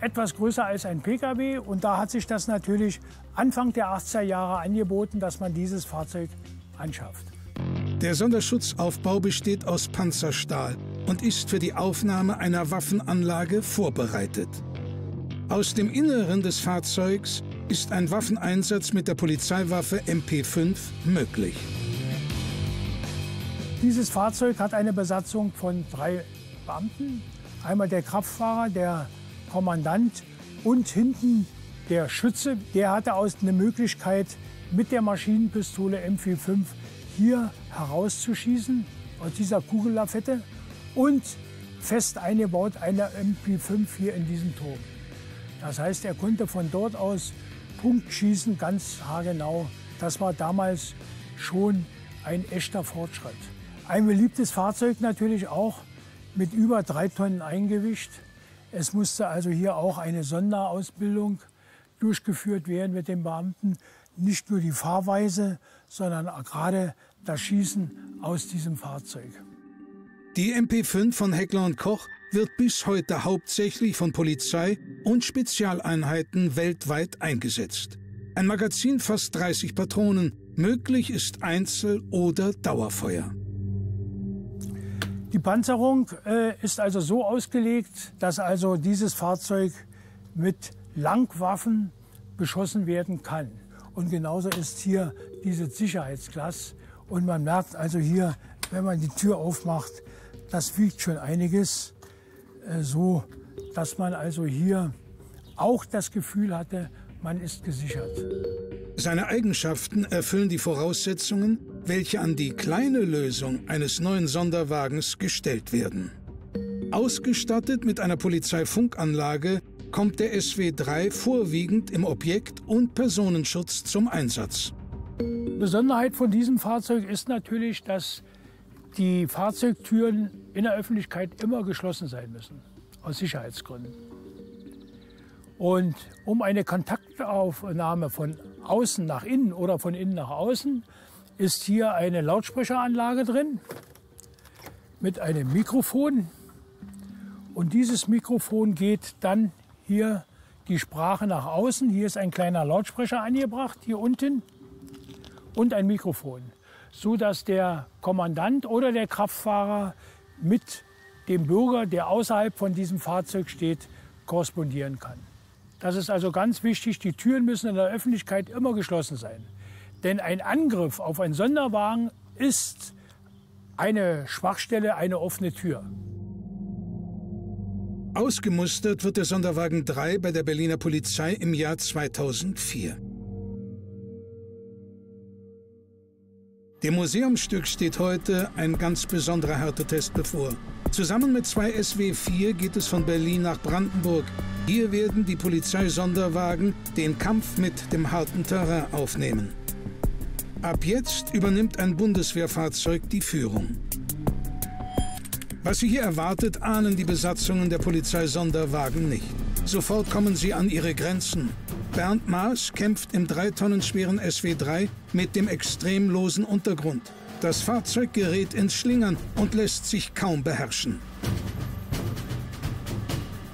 Etwas größer als ein Pkw. Und da hat sich das natürlich Anfang der 80er Jahre angeboten, dass man dieses Fahrzeug anschafft. Der Sonderschutzaufbau besteht aus Panzerstahl und ist für die Aufnahme einer Waffenanlage vorbereitet. Aus dem Inneren des Fahrzeugs ist ein Waffeneinsatz mit der Polizeiwaffe MP5 möglich. Dieses Fahrzeug hat eine Besatzung von 3 Beamten. Einmal der Kraftfahrer, der Kommandant und hinten der Schütze. Der hatte eine Möglichkeit, mit der Maschinenpistole MP5 hier herauszuschießen aus dieser Kugellafette und fest eingebaut eine MP5 hier in diesem Turm. Das heißt, er konnte von dort aus Punkt schießen, ganz haargenau. Das war damals schon ein echter Fortschritt. Ein beliebtes Fahrzeug natürlich auch mit über 3 Tonnen Eigengewicht. Es musste also hier auch eine Sonderausbildung durchgeführt werden mit den Beamten. Nicht nur die Fahrweise, sondern auch gerade das Schießen aus diesem Fahrzeug. Die MP5 von Heckler & Koch wird bis heute hauptsächlich von Polizei und Spezialeinheiten weltweit eingesetzt. Ein Magazin fasst 30 Patronen. Möglich ist Einzel- oder Dauerfeuer. Die Panzerung ist also so ausgelegt, dass also dieses Fahrzeug mit Langwaffen beschossen werden kann. Und genauso ist hier dieses Sicherheitsglas. Und man merkt also hier, wenn man die Tür aufmacht, das wiegt schon einiges, so dass man also hier auch das Gefühl hatte, man ist gesichert. Seine Eigenschaften erfüllen die Voraussetzungen, welche an die kleine Lösung eines neuen Sonderwagens gestellt werden. Ausgestattet mit einer Polizeifunkanlage kommt der SW3 vorwiegend im Objekt- und Personenschutz zum Einsatz. Besonderheit von diesem Fahrzeug ist natürlich, dass die Fahrzeugtüren in der Öffentlichkeit immer geschlossen sein müssen, aus Sicherheitsgründen. Und um eine Kontaktaufnahme von außen nach innen oder von innen nach außen ist hier eine Lautsprecheranlage drin mit einem Mikrofon. Und dieses Mikrofon geht dann hier die Sprache nach außen. Hier ist ein kleiner Lautsprecher angebracht, hier unten, und ein Mikrofon, sodass der Kommandant oder der Kraftfahrer mit dem Bürger, der außerhalb von diesem Fahrzeug steht, korrespondieren kann. Das ist also ganz wichtig. Die Türen müssen in der Öffentlichkeit immer geschlossen sein. Denn ein Angriff auf einen Sonderwagen ist eine Schwachstelle, eine offene Tür. Ausgemustert wird der Sonderwagen 3 bei der Berliner Polizei im Jahr 2004. Dem Museumsstück steht heute ein ganz besonderer Härtetest bevor. Zusammen mit 2 SW4 geht es von Berlin nach Brandenburg. Hier werden die Polizeisonderwagen den Kampf mit dem harten Terrain aufnehmen. Ab jetzt übernimmt ein Bundeswehrfahrzeug die Führung. Was sie hier erwartet, ahnen die Besatzungen der Polizeisonderwagen nicht. Sofort kommen sie an ihre Grenzen. Bernd Maas kämpft im 3 Tonnen schweren SW3 mit dem extrem losen Untergrund. Das Fahrzeug gerät ins Schlingern und lässt sich kaum beherrschen.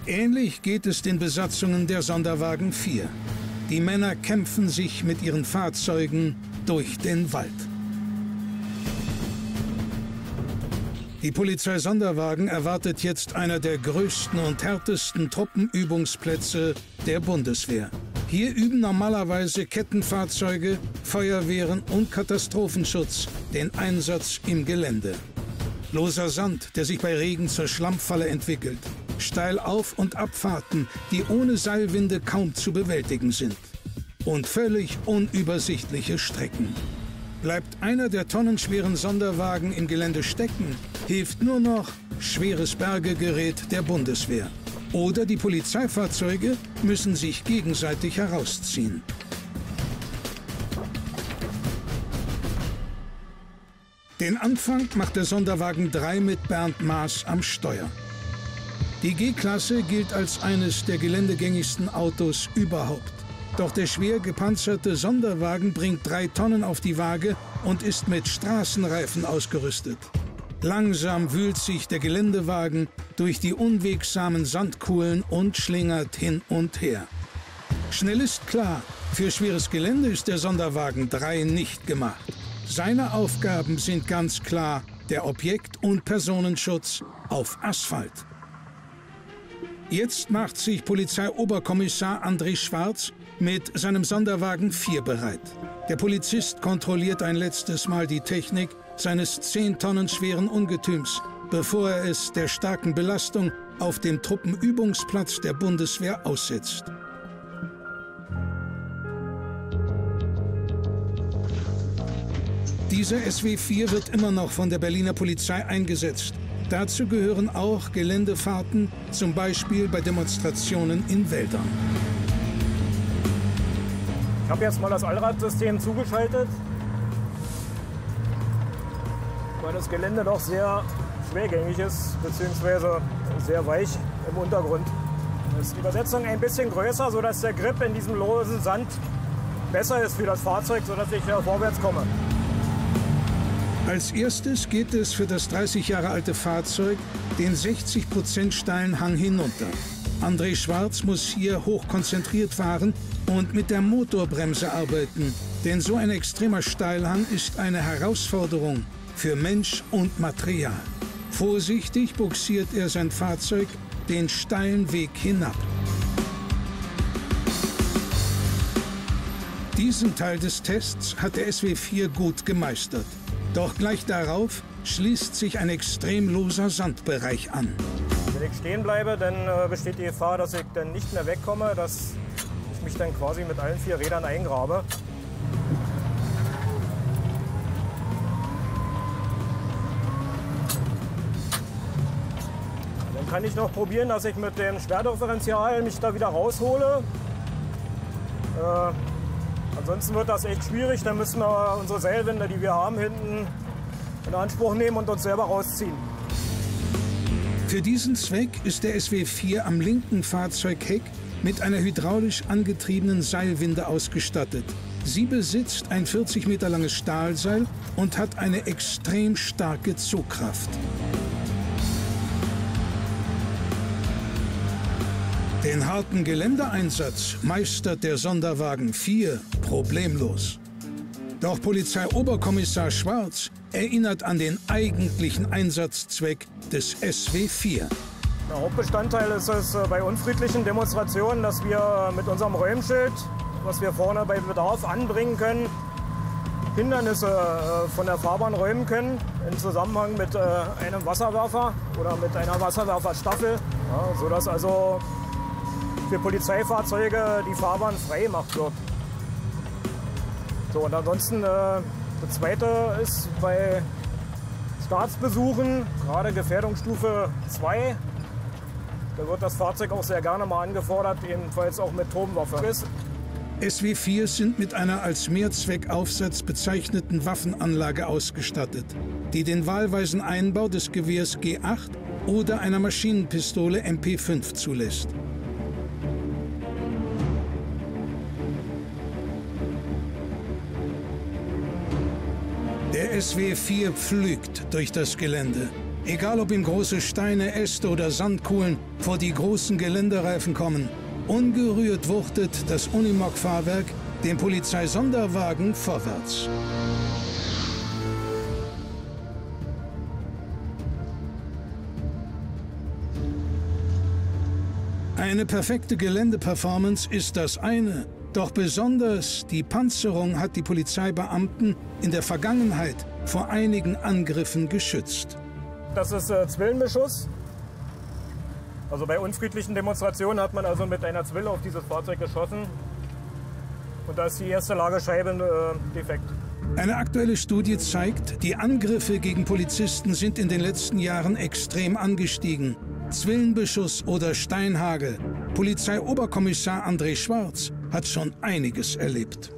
Ähnlich geht es den Besatzungen der Sonderwagen 4. Die Männer kämpfen sich mit ihren Fahrzeugen durch den Wald. Die Polizei Sonderwagen erwartet jetzt einer der größten und härtesten Truppenübungsplätze der Bundeswehr. Hier üben normalerweise Kettenfahrzeuge, Feuerwehren und Katastrophenschutz den Einsatz im Gelände. Loser Sand, der sich bei Regen zur Schlammfalle entwickelt. Steil Auf- und Abfahrten, die ohne Seilwinde kaum zu bewältigen sind. Und völlig unübersichtliche Strecken. Bleibt einer der tonnenschweren Sonderwagen im Gelände stecken, hilft nur noch schweres Bergegerät der Bundeswehr. Oder die Polizeifahrzeuge müssen sich gegenseitig herausziehen. Den Anfang macht der Sonderwagen 3 mit Bernd Maas am Steuer. Die G-Klasse gilt als eines der geländegängigsten Autos überhaupt. Doch der schwer gepanzerte Sonderwagen bringt 3 Tonnen auf die Waage und ist mit Straßenreifen ausgerüstet. Langsam wühlt sich der Geländewagen durch die unwegsamen Sandkuhlen und schlingert hin und her. Schnell ist klar, für schweres Gelände ist der Sonderwagen 3 nicht gemacht. Seine Aufgaben sind ganz klar der Objekt- und Personenschutz auf Asphalt. Jetzt macht sich Polizeioberkommissar André Schwarz mit seinem Sonderwagen 4 bereit. Der Polizist kontrolliert ein letztes Mal die Technik seines 10 Tonnen schweren Ungetüms, bevor er es der starken Belastung auf dem Truppenübungsplatz der Bundeswehr aussetzt. Dieser SW4 wird immer noch von der Berliner Polizei eingesetzt. Dazu gehören auch Geländefahrten, zum Beispiel bei Demonstrationen in Wäldern. Ich habe jetzt mal das Allradsystem zugeschaltet, weil das Gelände doch sehr schwergängig ist, beziehungsweise sehr weich im Untergrund. Ist die Übersetzung ein bisschen größer, sodass der Grip in diesem losen Sand besser ist für das Fahrzeug, sodass ich vorwärts komme. Als erstes geht es für das 30 Jahre alte Fahrzeug den 60% steilen Hang hinunter. André Schwarz muss hier hochkonzentriert fahren und mit der Motorbremse arbeiten, denn so ein extremer Steilhang ist eine Herausforderung für Mensch und Material. Vorsichtig bugsiert er sein Fahrzeug den steilen Weg hinab. Diesen Teil des Tests hat der SW4 gut gemeistert. Doch gleich darauf schließt sich ein extrem loser Sandbereich an. Wenn ich stehen bleibe, dann besteht die Gefahr, dass ich dann nicht mehr wegkomme, dass ich mich dann quasi mit allen 4 Rädern eingrabe. Dann kann ich noch probieren, dass ich mit dem Schwerdifferential mich da wieder raushole. Ansonsten wird das echt schwierig, dann müssen wir unsere Seilwinde, die wir haben, hinten in Anspruch nehmen und uns selber rausziehen. Für diesen Zweck ist der SW4 am linken Fahrzeugheck mit einer hydraulisch angetriebenen Seilwinde ausgestattet. Sie besitzt ein 40 Meter langes Stahlseil und hat eine extrem starke Zugkraft. Den harten Geländeeinsatz meistert der Sonderwagen 4 problemlos. Doch Polizeioberkommissar Schwarz erinnert an den eigentlichen Einsatzzweck des SW4. Der Hauptbestandteil ist es bei unfriedlichen Demonstrationen, dass wir mit unserem Räumschild, was wir vorne bei Bedarf anbringen können, Hindernisse von der Fahrbahn räumen können, im Zusammenhang mit einem Wasserwerfer oder mit einer Wasserwerferstaffel, ja, sodass also für Polizeifahrzeuge die Fahrbahn frei gemacht wird. So, und ansonsten, das Zweite ist bei Staatsbesuchen, gerade Gefährdungsstufe 2, da wird das Fahrzeug auch sehr gerne mal angefordert, ebenfalls auch mit Turmwaffe ist. SW4 sind mit einer als Mehrzweckaufsatz bezeichneten Waffenanlage ausgestattet, die den wahlweisen Einbau des Gewehrs G8 oder einer Maschinenpistole MP5 zulässt. Der SW4 pflügt durch das Gelände. Egal ob ihm große Steine, Äste oder Sandkuhlen vor die großen Geländereifen kommen, ungerührt wuchtet das Unimog-Fahrwerk den Polizeisonderwagen vorwärts. Eine perfekte Geländeperformance ist das eine. Doch besonders die Panzerung hat die Polizeibeamten in der Vergangenheit vor einigen Angriffen geschützt. Das ist Zwillenbeschuss. Also bei unfriedlichen Demonstrationen hat man also mit einer Zwille auf dieses Fahrzeug geschossen. Und da ist die erste Lagerscheibe defekt. Eine aktuelle Studie zeigt, die Angriffe gegen Polizisten sind in den letzten Jahren extrem angestiegen. Zwillenbeschuss oder Steinhagel. Polizeioberkommissar André Schwarz hat schon einiges erlebt.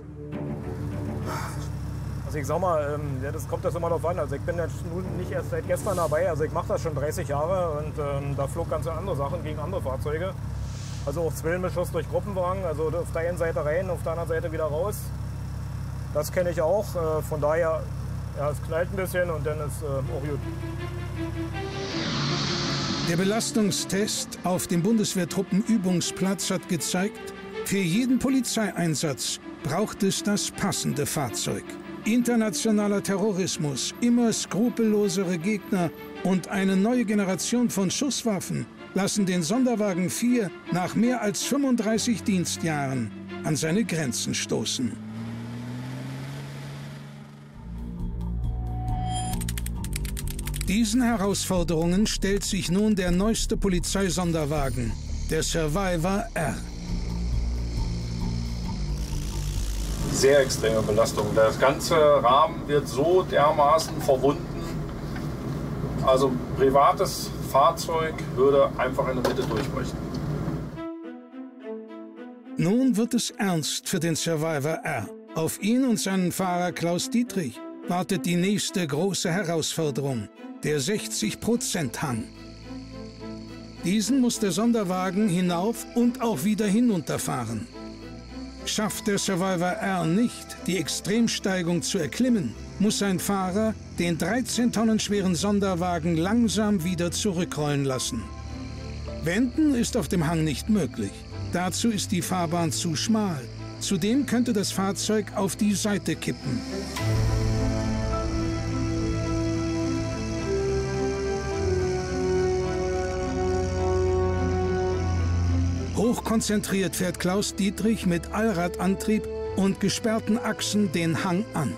Also Also ich sag mal, das kommt das immer darauf an. Also ich bin jetzt nun nicht erst seit gestern dabei, also ich mache das schon 30 Jahre und da flog ganz andere Sachen gegen andere Fahrzeuge. Also auch Zwillenbeschuss durch Gruppenwagen, also auf der einen Seite rein, auf der anderen Seite wieder raus. Das kenne ich auch, von daher, ja, es knallt ein bisschen und dann ist auch gut. Der Belastungstest auf dem Bundeswehrtruppenübungsplatz hat gezeigt, für jeden Polizeieinsatz braucht es das passende Fahrzeug. Internationaler Terrorismus, immer skrupellosere Gegner und eine neue Generation von Schusswaffen lassen den Sonderwagen 4 nach mehr als 35 Dienstjahren an seine Grenzen stoßen. Diesen Herausforderungen stellt sich nun der neueste Polizeisonderwagen, der Survivor R. Sehr extreme Belastung. Das ganze Rahmen wird so dermaßen verwunden. Also privates Fahrzeug würde einfach in der Mitte durchbrechen. Nun wird es ernst für den Survivor R. Auf ihn und seinen Fahrer Klaus Dietrich wartet die nächste große Herausforderung. Der 60%-Hang. Diesen muss der Sonderwagen hinauf und auch wieder hinunterfahren. Schafft der Survivor R nicht, die Extremsteigung zu erklimmen, muss sein Fahrer den 13 Tonnen schweren Sonderwagen langsam wieder zurückrollen lassen. Wenden ist auf dem Hang nicht möglich. Dazu ist die Fahrbahn zu schmal. Zudem könnte das Fahrzeug auf die Seite kippen. Hochkonzentriert fährt Klaus Dietrich mit Allradantrieb und gesperrten Achsen den Hang an.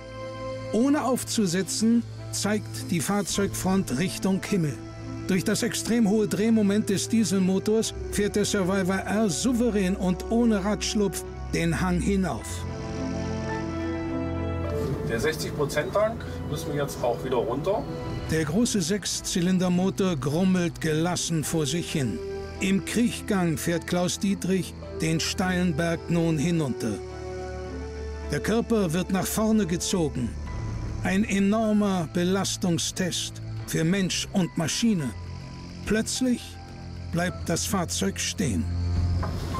Ohne aufzusetzen, zeigt die Fahrzeugfront Richtung Himmel. Durch das extrem hohe Drehmoment des Dieselmotors fährt der Survivor R souverän und ohne Radschlupf den Hang hinauf. Der 60%-Tank müssen wir jetzt auch wieder runter. Der große Sechszylindermotor grummelt gelassen vor sich hin. Im Kriechgang fährt Klaus Dietrich den steilen Berg nun hinunter. Der Körper wird nach vorne gezogen. Ein enormer Belastungstest für Mensch und Maschine. Plötzlich bleibt das Fahrzeug stehen.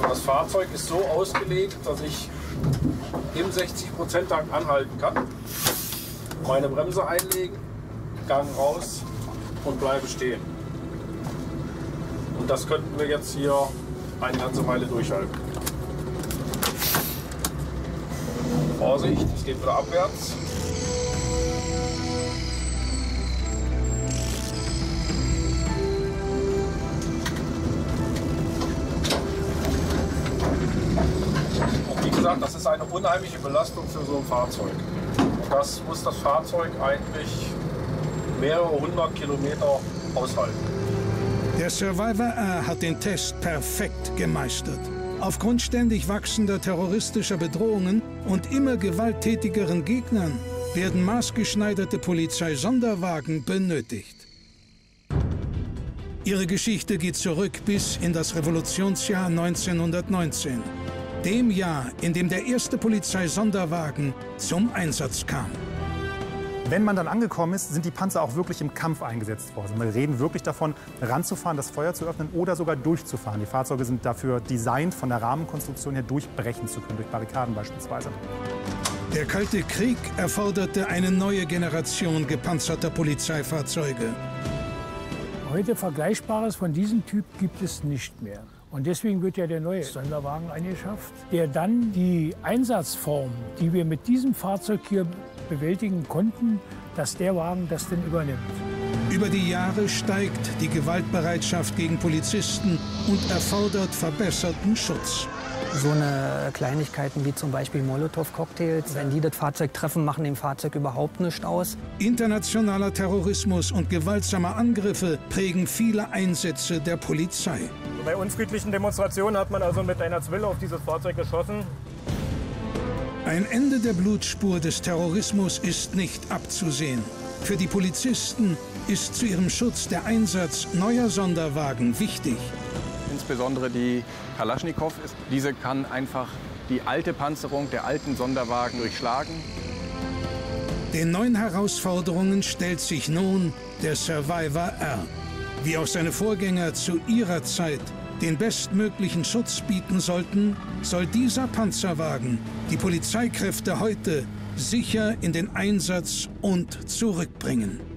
Das Fahrzeug ist so ausgelegt, dass ich im 60%-Takt anhalten kann, meine Bremse einlegen, Gang raus und bleibe stehen. Und das könnten wir jetzt hier eine ganze Weile durchhalten. Vorsicht, es geht wieder abwärts. Und wie gesagt, das ist eine unheimliche Belastung für so ein Fahrzeug. Das muss das Fahrzeug eigentlich mehrere hundert Kilometer aushalten. Der Survivor R hat den Test perfekt gemeistert. Aufgrund ständig wachsender terroristischer Bedrohungen und immer gewalttätigeren Gegnern werden maßgeschneiderte Polizeisonderwagen benötigt. Ihre Geschichte geht zurück bis in das Revolutionsjahr 1919. Dem Jahr, in dem der erste Polizeisonderwagen zum Einsatz kam. Wenn man dann angekommen ist, sind die Panzer auch wirklich im Kampf eingesetzt worden. Wir reden wirklich davon, ranzufahren, das Feuer zu öffnen oder sogar durchzufahren. Die Fahrzeuge sind dafür designt, von der Rahmenkonstruktion her durchbrechen zu können, durch Barrikaden beispielsweise. Der Kalte Krieg erforderte eine neue Generation gepanzerter Polizeifahrzeuge. Heute Vergleichbares von diesem Typ gibt es nicht mehr. Und deswegen wird ja der neue Sonderwagen angeschafft, der dann die Einsatzform, die wir mit diesem Fahrzeug hier bewältigen konnten, dass der Wagen das denn übernimmt. Über die Jahre steigt die Gewaltbereitschaft gegen Polizisten und erfordert verbesserten Schutz. So eine Kleinigkeiten wie zum Beispiel Molotow-Cocktails, wenn die das Fahrzeug treffen, machen dem Fahrzeug überhaupt nichts aus. Internationaler Terrorismus und gewaltsame Angriffe prägen viele Einsätze der Polizei. Bei unfriedlichen Demonstrationen hat man also mit einer Zwille auf dieses Fahrzeug geschossen. Ein Ende der Blutspur des Terrorismus ist nicht abzusehen. Für die Polizisten ist zu ihrem Schutz der Einsatz neuer Sonderwagen wichtig. Insbesondere die Kalaschnikow. Diese kann einfach die alte Panzerung der alten Sonderwagen durchschlagen. Den neuen Herausforderungen stellt sich nun der Survivor R, wie auch seine Vorgänger zu ihrer Zeit den bestmöglichen Schutz bieten sollten, soll dieser Panzerwagen die Polizeikräfte heute sicher in den Einsatz und zurückbringen.